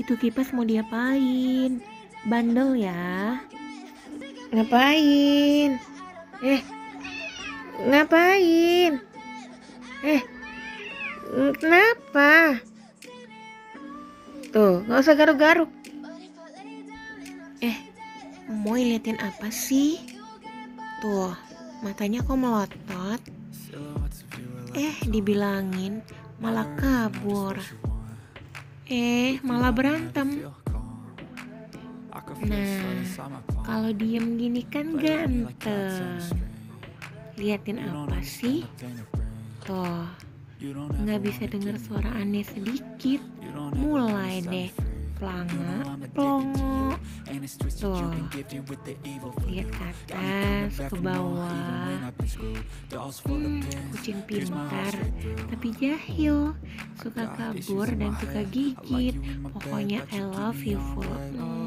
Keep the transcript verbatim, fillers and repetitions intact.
Itu kipas mau diapain? Bandel ya. Ngapain? Eh, ngapain? Eh, kenapa? Tuh, nggak usah garuk-garuk. Eh, mau liatin apa sih? Tuh, matanya kok melotot. Eh, dibilangin malah kabur. Eh, malah berantem. Nah, kalau diem gini kan ganteng. Liatin apa sih? Tuh, nggak bisa dengar suara aneh sedikit. Mulai deh pelanga pelongo. Tuh, lihat ke atas, ke bawah. Hmm, kucing pintar tapi jahil. Suka kabur dan suka gigit. Pokoknya I love you full.